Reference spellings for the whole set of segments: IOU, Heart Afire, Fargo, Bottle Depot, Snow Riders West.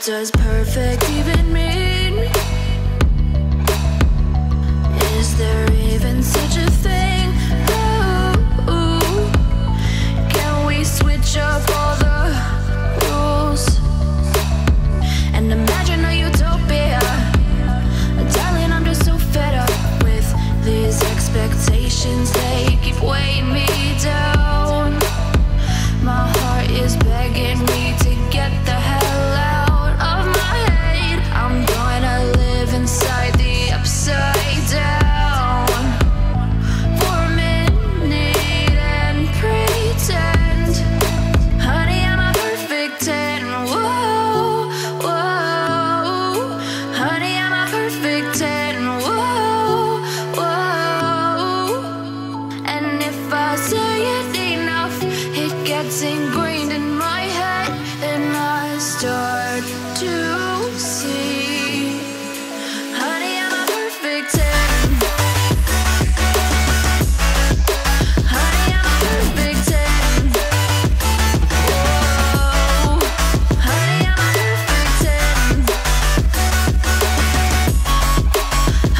What does perfect even mean? Is there even such a thing? Ooh, can we switch up all the rules and imagine a utopia? Darling, I'm just so fed up with these expectations. They keep weighing me down. My heart is begging me to get the hell out of my head. I'm gonna live inside the upside down for a minute and pretend, honey, I'm a perfect 10. Whoa, whoa, honey, I'm a perfect 10. Whoa, whoa. And if I say it enough, it gets ingrained in my head, and I start to see, honey, I'm a perfect 10.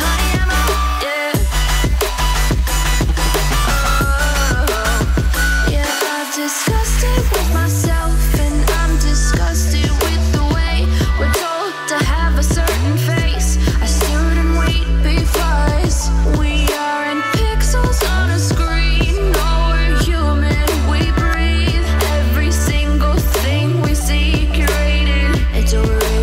Honey, I'm a perfect 10. Whoa, honey, I'm a perfect 10. Honey, I'm a, yeah. Oh. Yeah, I've discussed it with myself, and I'm disgusted with the way we're told to have a certain face. I stood and wait because we are in pixels on a screen. No, we're human, we breathe. Every single thing we see curated, it's overrated.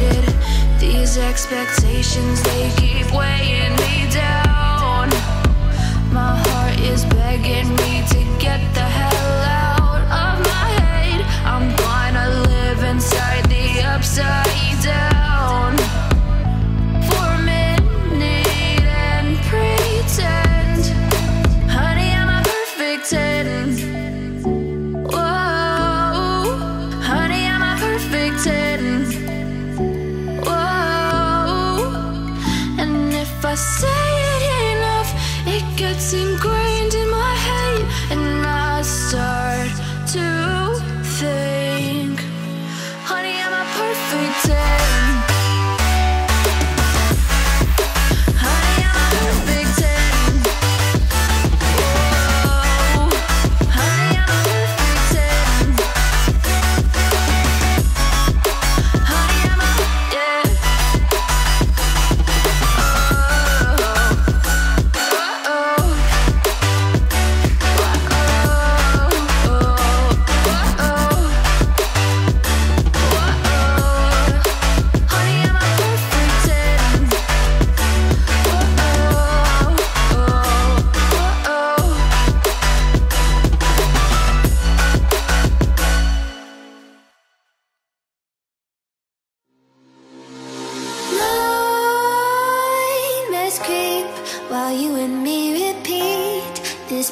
These expectations, they keep weighing me down. My heart is begging me to get the hell out of my head. I'm gonna live inside the upside down for a minute and pretend, honey, I'm a perfect 10. Whoa, honey, I'm a perfect 10. Whoa. And if I say it enough, it gets ingrained in my head, and I start to think, honey, I'm a perfect 10. Honey, I'm a perfect 10. Whoa, honey, I'm a perfect 10. Honey, I'm a, yeah. Oh, oh. Honey, I'm a perfect 10. Whoa, oh, oh. Nightmares creep while you and me repeat. This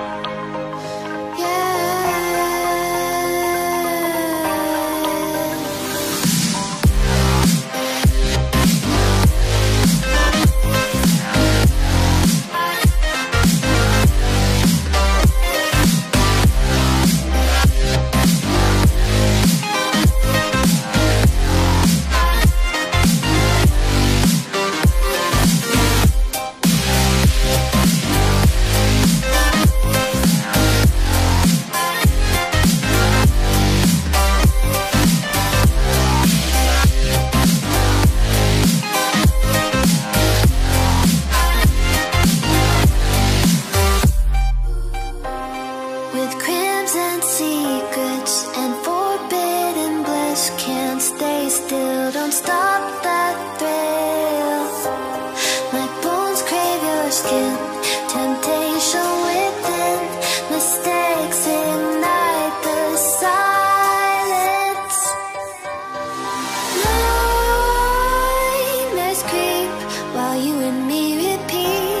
Yeah. With crimson secrets and forbidden bliss, can't stay still, don't stop that thrill. My bones crave your skin, temptation within, mistakes ignite the silence. Nightmares creep while you and me repeat.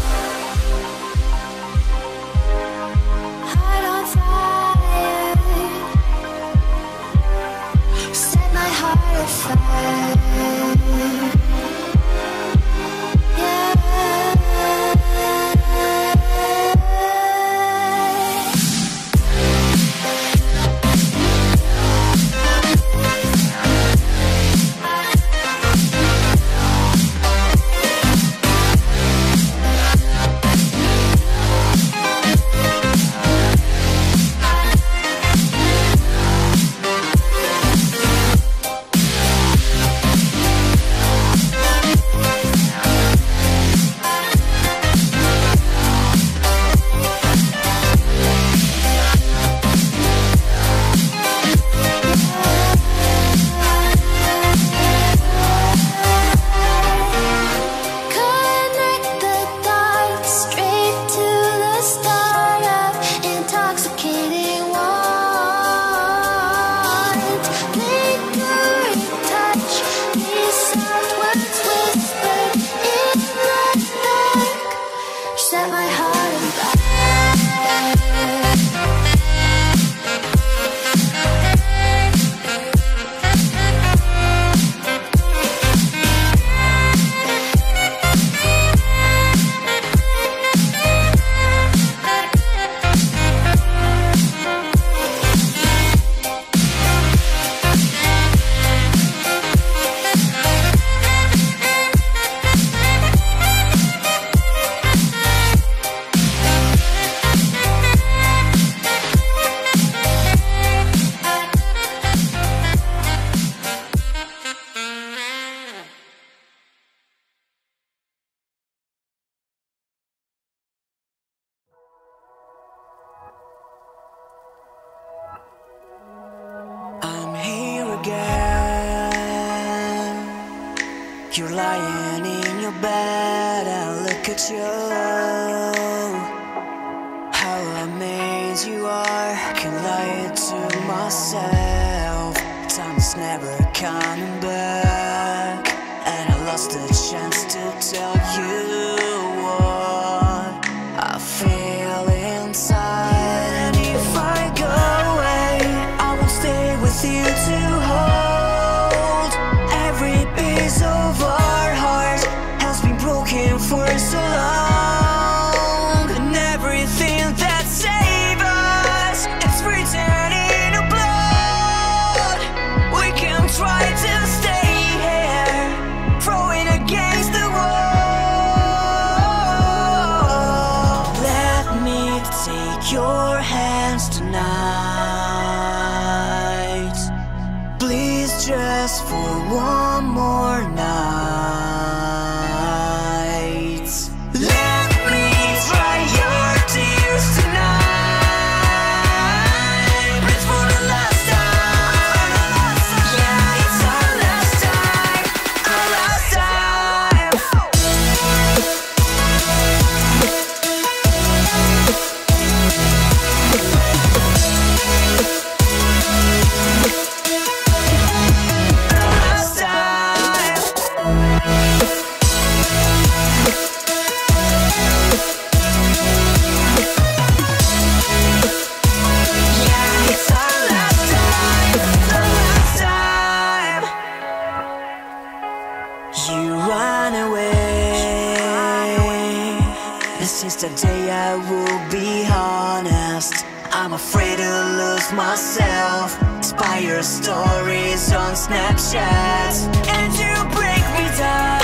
Heart on fire. Set my heart afire. You're lying in your bed, I look at you. How amazed you are, can lie to myself. Time's never coming back, and I lost the chance to tell you what I feel inside. And if I go away, I will stay with you to hold. For so long, and everything that saved us is written in our blood. We can try to stay here, throwing against the wall. Let me take your hands tonight. Please, just for one more night. The day I will be honest, I'm afraid to lose myself. Inspire stories on Snapchat, and you break me down.